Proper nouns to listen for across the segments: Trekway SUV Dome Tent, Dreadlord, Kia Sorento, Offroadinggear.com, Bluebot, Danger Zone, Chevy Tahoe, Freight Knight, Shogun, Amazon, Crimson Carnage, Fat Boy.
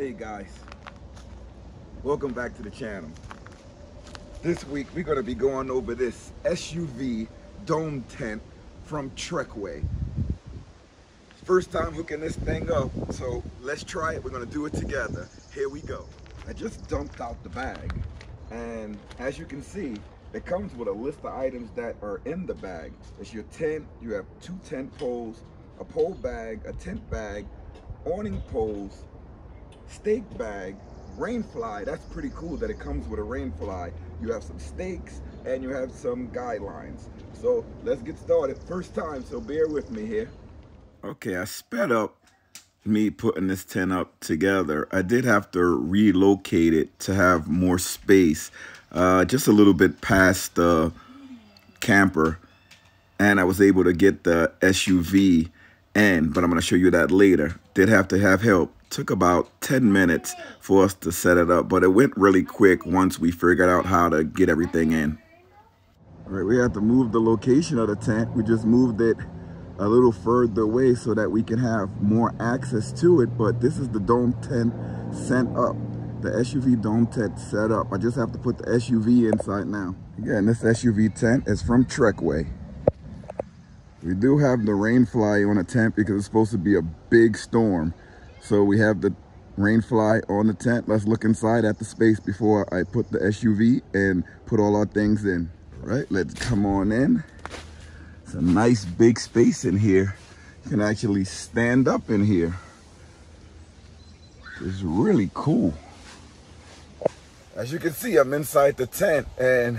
Hey guys, welcome back to the channel. This week we're going to be going over this SUV dome tent from Trekway. First time hooking this thing up, so let's try it. We're going to do it together. Here we go. I just dumped out the bag, and as you can see, it comes with a list of items that are in the bag. It's your tent. You have two tent poles, a pole bag, a tent bag, awning poles, stake bag, rain fly. That's pretty cool that it comes with a rain fly. You have some stakes and you have some guidelines. So let's get started. First time, so bear with me here. Okay, I sped up me putting this tent up together. I did have to relocate it to have more space, just a little bit past the camper, and I was able to get the SUV in, but I'm going to show you that later. Did have to have help. Took about 10 minutes for us to set it up, but it went really quick once we figured out how to get everything in. All right, we have to move the location of the tent. We just moved it a little further away so that we can have more access to it, but this is the dome tent sent up, the SUV dome tent set up. I just have to put the SUV inside now. Again, this SUV tent is from Trekway. We do have the rain fly on a tent because it's supposed to be a big storm. So we have the rain fly on the tent. Let's look inside at the space before I put the SUV and put all our things in. All right, let's come on in. It's a nice big space in here. You can actually stand up in here. It's really cool. As you can see, I'm inside the tent and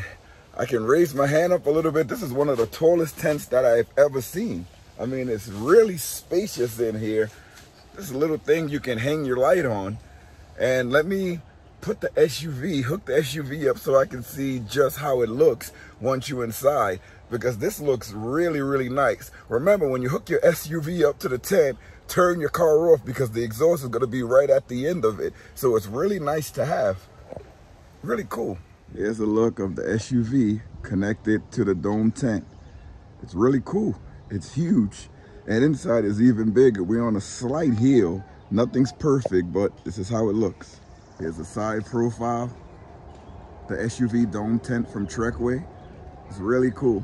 I can raise my hand up a little bit. This is one of the tallest tents that I've ever seen. I mean, it's really spacious in here. This is a little thing you can hang your light on. And let me put the SUV, hook the SUV up so I can see just how it looks once you're inside, because this looks really, really nice. Remember, when you hook your SUV up to the tent, turn your car off because the exhaust is gonna be right at the end of it. So it's really nice to have. Really cool. Here's a look of the SUV connected to the dome tent. It's really cool. It's huge. And inside is even bigger. We're on a slight hill. Nothing's perfect, but this is how it looks. Here's a side profile. The SUV dome tent from Trekway. It's really cool.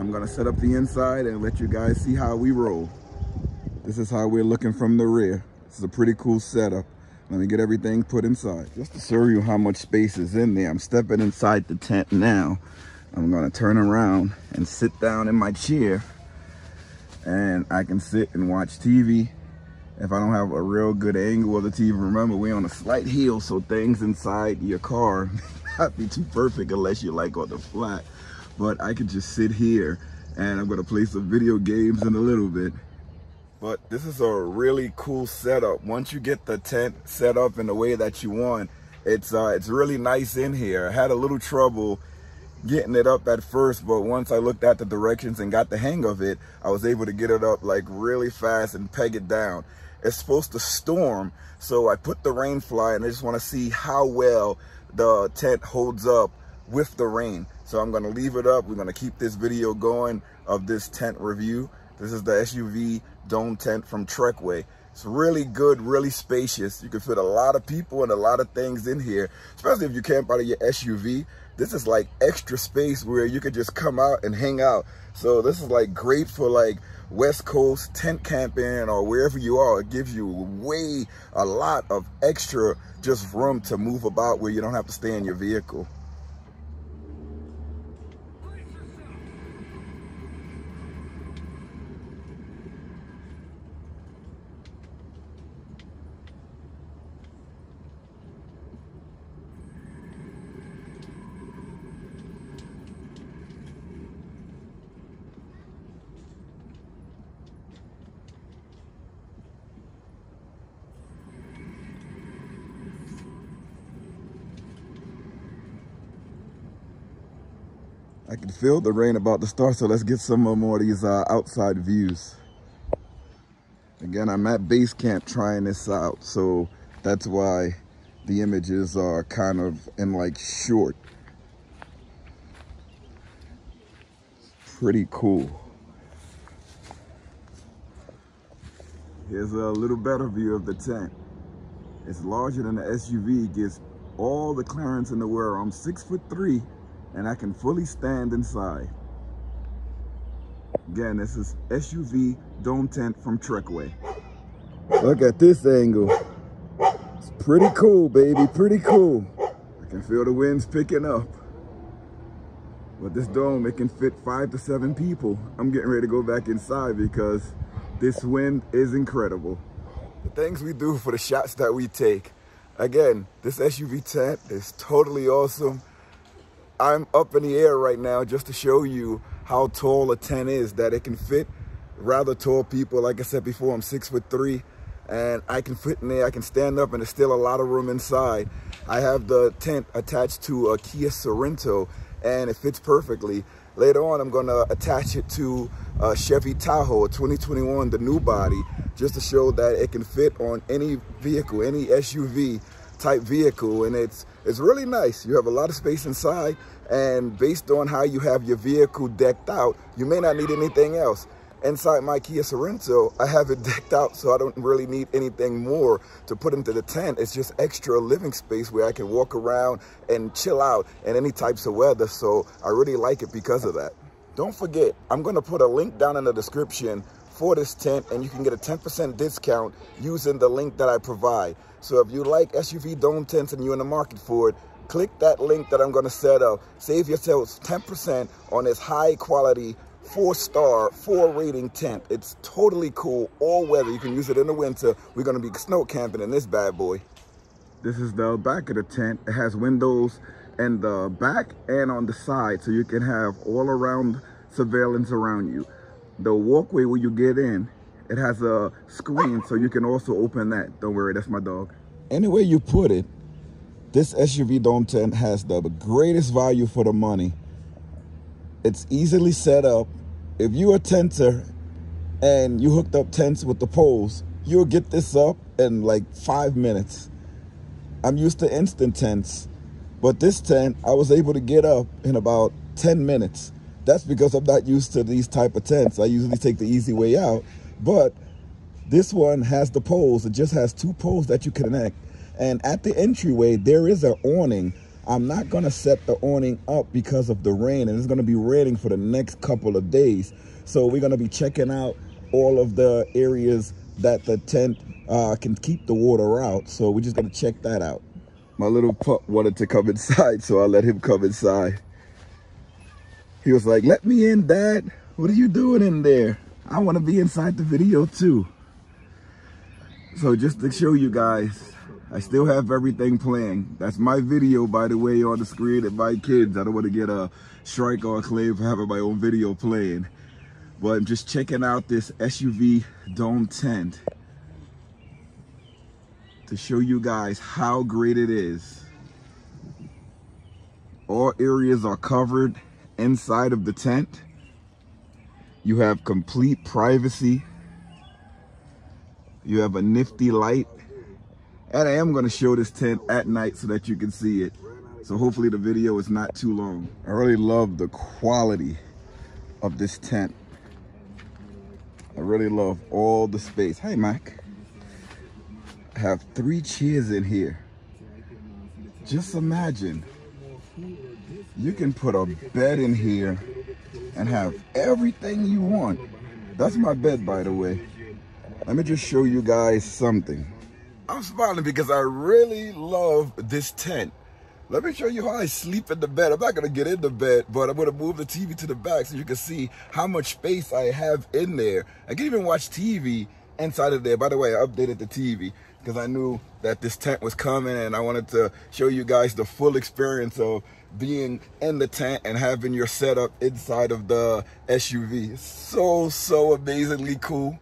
I'm gonna set up the inside and let you guys see how we roll. This is how we're looking from the rear. This is a pretty cool setup. Let me get everything put inside. Just to show you how much space is in there, I'm stepping inside the tent now. I'm gonna turn around and sit down in my chair, and I can sit and watch TV. If I don't have a real good angle of the TV, remember we're on a slight hill, so things inside your car may not be too perfect unless you're like on the flat. But I could just sit here and I'm gonna play some video games in a little bit. But this is a really cool setup. Once you get the tent set up in the way that you want, it's really nice in here. I had a little trouble getting it up at first, but once I looked at the directions and got the hang of it, I was able to get it up like really fast and peg it down. It's supposed to storm, so I put the rain fly, and I just want to see how well the tent holds up with the rain. So I'm going to leave it up. We're going to keep this video going of this tent review. This is the SUV dome tent from Trekway. It's really good, really spacious. You can fit a lot of people and a lot of things in here, especially if you camp out of your SUV. This is like extra space where you could just come out and hang out. So this is like great for like West Coast tent camping or wherever you are. It gives you a lot of extra just room to move about where you don't have to stay in your vehicle. I can feel the rain about to start, so let's get some more of these outside views. Again, I'm at base camp trying this out, so that's why the images are kind of in like short. Pretty cool. Here's a little better view of the tent. It's larger than the SUV, it gives all the clearance in the world. I'm 6'3" and I can fully stand inside. Again, this is SUV Dome Tent from Trekway. Look at this angle. It's pretty cool, baby, pretty cool. I can feel the winds picking up. With this dome, it can fit 5 to 7 people. I'm getting ready to go back inside because this wind is incredible. The things we do for the shots that we take. Again, this SUV tent is totally awesome. I'm up in the air right now just to show you how tall a tent is, that it can fit rather tall people. Like I said before, I'm 6'3", and I can fit in there, I can stand up, and there's still a lot of room inside. I have the tent attached to a Kia Sorento, and it fits perfectly. Later on, I'm gonna attach it to a Chevy Tahoe, 2021, the new body, just to show that it can fit on any vehicle, any SUV type vehicle, and it's really nice. You have a lot of space inside, and based on how you have your vehicle decked out, you may not need anything else. Inside my Kia Sorento, I have it decked out, so I don't really need anything more to put into the tent. It's just extra living space where I can walk around and chill out in any types of weather, so I really like it because of that. Don't forget, I'm gonna put a link down in the description for this tent, and you can get a 10% discount using the link that I provide. So if you like SUV dome tents and you're in the market for it, click that link that I'm gonna set up. Save yourselves 10% on this high quality 4-star, 4 rating tent. It's totally cool, all weather. You can use it in the winter. We're gonna be snow camping in this bad boy. This is the back of the tent. It has windows in the back and on the side, so you can have all around surveillance around you. The walkway where you get in, it has a screen, so you can also open that. Don't worry, that's my dog. Any way you put it, this SUV dome tent has the greatest value for the money. It's easily set up. If you're a tenter and you hooked up tents with the poles, you'll get this up in like 5 minutes. I'm used to instant tents, but this tent I was able to get up in about 10 minutes. That's because I'm not used to these type of tents. I usually take the easy way out, but this one has the poles. It just has 2 poles that you connect. And at the entryway, there is an awning. I'm not gonna set the awning up because of the rain, and it's gonna be raining for the next couple of days. So we're gonna be checking out all of the areas that the tent can keep the water out. So we're just gonna check that out. My little pup wanted to come inside, so I let him come inside. He was like, "Let me in, Dad. What are you doing in there? I want to be inside the video too." So just to show you guys, I still have everything playing. That's my video, by the way, on the screen of my kids. I don't want to get a strike or a claim for having my own video playing. But I'm just checking out this SUV dome tent to show you guys how great it is. All areas are covered. Inside of the tent, you have complete privacy. You have a nifty light, and I am going to show this tent at night so that you can see it, so hopefully the video is not too long. I really love the quality of this tent. I really love all the space. Hey Mike, I have 3 chairs in here. Just imagine, you can put a bed in here and have everything you want. That's my bed, by the way. Let me just show you guys something. I'm smiling because I really love this tent. Let me show you how I sleep in the bed. I'm not gonna get in the bed, but I'm gonna move the TV to the back so you can see how much space I have in there. I can even watch TV inside of there. By the way, I updated the TV because I knew that this tent was coming, and I wanted to show you guys the full experience of being in the tent and having your setup inside of the SUV. So amazingly cool.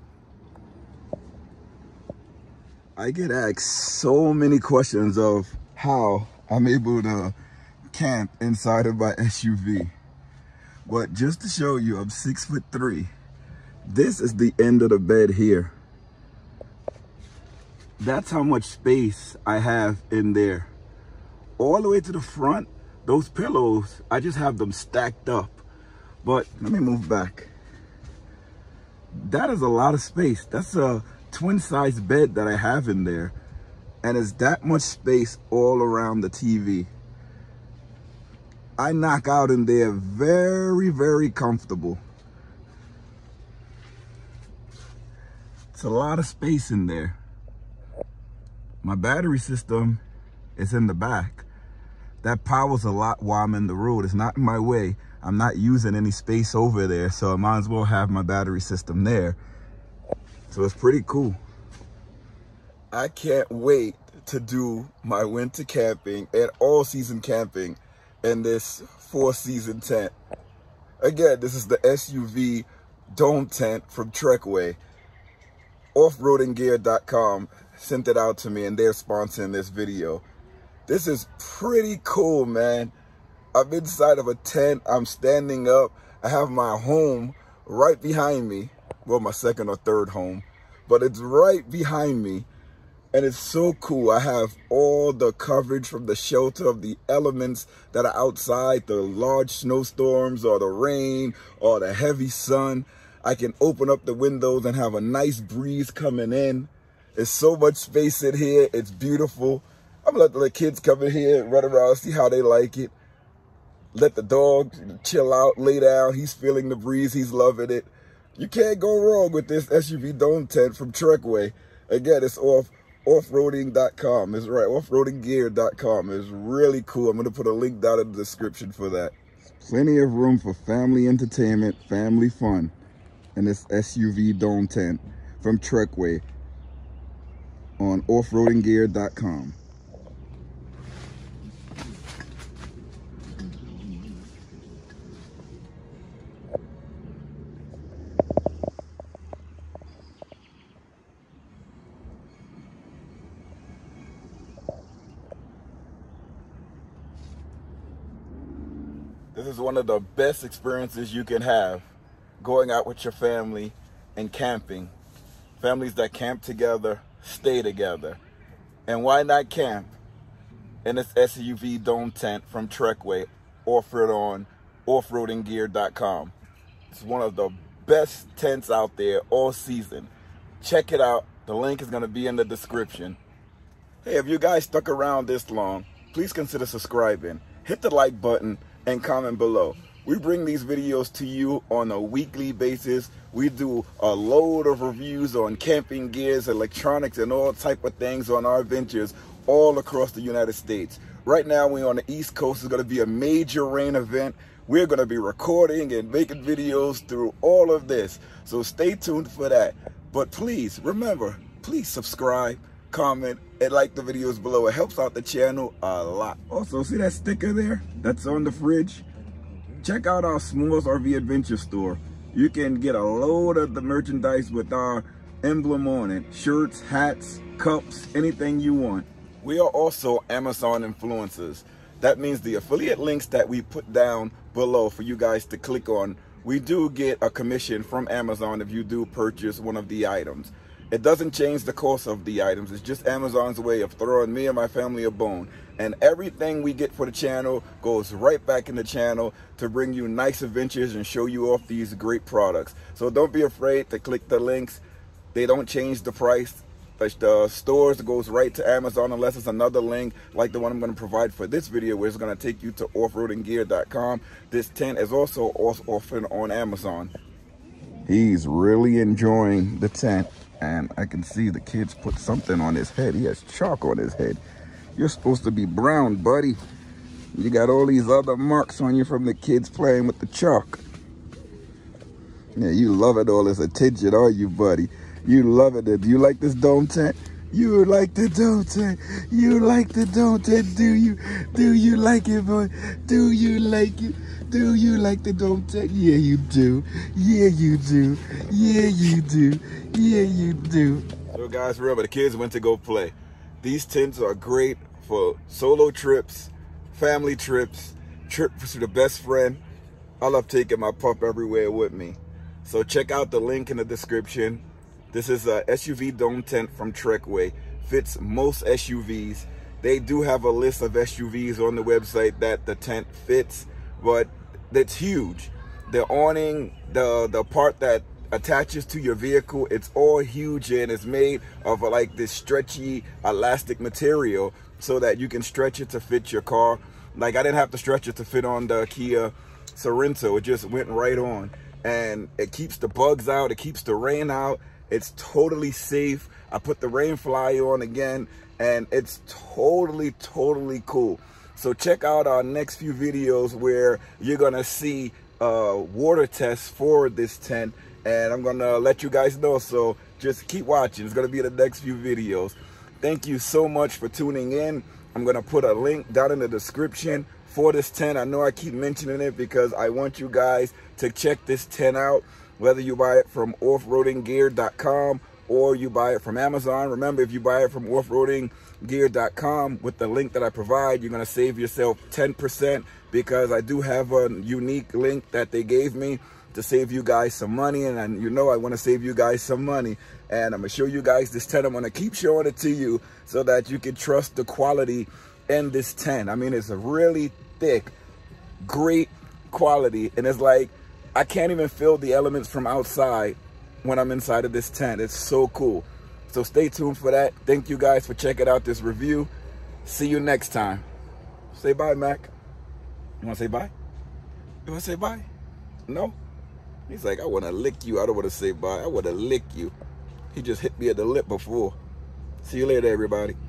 I get asked so many questions of how I'm able to camp inside of my SUV. But just to show you, I'm 6'3". This is the end of the bed here. That's how much space I have in there. All the way to the front, those pillows, I just have them stacked up. But let me move back. That is a lot of space. That's a twin-size bed that I have in there. and it's that much space all around the TV. I knock out in there very, very comfortable. It's a lot of space in there. My battery system is in the back. That powers a lot while I'm in the road. It's not in my way. I'm not using any space over there, so I might as well have my battery system there. So it's pretty cool. I can't wait to do my winter camping and all season camping in this 4-season tent. Again, this is the SUV Dome Tent from Trekway. Offroadinggear.com sent it out to me and they're sponsoring this video. This is pretty cool, man. I'm inside of a tent. I'm standing up. I have my home right behind me. Well, my second or third home, but it's right behind me. And it's so cool. I have all the coverage from the shelter of the elements that are outside, the large snowstorms or the rain or the heavy sun. I can open up the windows and have a nice breeze coming in. There's so much space in here. It's beautiful. I'm going to let the little kids come in here, run around, see how they like it. Let the dog chill out, lay down. He's feeling the breeze. He's loving it. You can't go wrong with this SUV Dome Tent from Trekway. Again, it's offroading.com is right. Offroadinggear.com is really cool. I'm going to put a link down in the description for that. Plenty of room for family entertainment, family fun, and this SUV Dome Tent from Trekway on offroadinggear.com. This is one of the best experiences you can have, going out with your family and camping. Families that camp together, stay together. And why not camp in this SUV Dome Tent from Trekway, offered on offroadinggear.com. It's one of the best tents out there all season. Check it out. The link is going to be in the description. Hey, if you guys stuck around this long, please consider subscribing. Hit the like button and comment below. We bring these videos to you on a weekly basis. We do a load of reviews on camping gears, electronics, and all type of things on our ventures all across the United States. Right now, we're on the East Coast. It's going to be a major rain event. We're going to be recording and making videos through all of this. So stay tuned for that. But please, remember, please subscribe, comment, and like the videos below. It helps out the channel a lot. Also, see that sticker there that's on the fridge? Check out our S'mores RV Adventure store. You can get a load of the merchandise with our emblem on it. Shirts, hats, cups, anything you want. We are also Amazon influencers. That means the affiliate links that we put down below for you guys to click on, we do get a commission from Amazon if you do purchase one of the items. It doesn't change the cost of the items. It's just Amazon's way of throwing me and my family a bone. And everything we get for the channel goes right back in the channel to bring you nice adventures and show you off these great products. So don't be afraid to click the links. They don't change the price. The stores goes right to Amazon unless it's another link like the one I'm going to provide for this video, where it's going to take you to offroadinggear.com. This tent is also often on Amazon. He's really enjoying the tent. And I can see the kids put something on his head. He has chalk on his head. You're supposed to be brown, buddy. You got all these other marks on you from the kids playing with the chalk. Yeah, you love it all this attention, are you, buddy? You love it. Do you like this dome tent? You like the dome tent. You like the dome tent. Do you like it, boy? Do you like it? Do you like the dome tent? Yeah, you do. Yeah, you do. Yeah, you do. Yeah, you do. So guys, remember, the kids went to go play. These tents are great for solo trips, family trips, trips with a best friend. I love taking my pup everywhere with me. So check out the link in the description. This is a SUV Dome Tent from Trekway. Fits most SUVs. They do have a list of SUVs on the website that the tent fits, but that's huge. The awning, the part that attaches to your vehicle. It's all huge and it's made of like this stretchy elastic material so that you can stretch it to fit your car. Like I didn't have to stretch it to fit on the Kia Sorento. It just went right on, and it keeps the bugs out, it keeps the rain out. It's totally safe. I put the rain fly on again, and it's totally cool. So check out our next few videos where you're gonna see water tests for this tent, and I'm gonna let you guys know. So just keep watching. It's gonna be the next few videos. Thank you so much for tuning in. I'm gonna put a link down in the description for this tent. I know I keep mentioning it because I want you guys to check this tent out, whether you buy it from Offroadinggear.com or you buy it from Amazon. Remember, if you buy it from Offroadinggear.com with the link that I provide, you're gonna save yourself 10% because I do have a unique link that they gave me to save you guys some money, and you know I want to save you guys some money. And I'm gonna show you guys this tent. I'm gonna keep showing it to you so that you can trust the quality in this tent. I mean, it's a really thick, great quality, and it's like I can't even feel the elements from outside when I'm inside of this tent. It's so cool. So stay tuned for that. Thank you guys for checking out this review. See you next time. Say bye, Mac. You want to say bye? You want to say bye? No? He's like, I want to lick you. I don't want to say bye. I want to lick you. He just hit me at the lip before. See you later, everybody.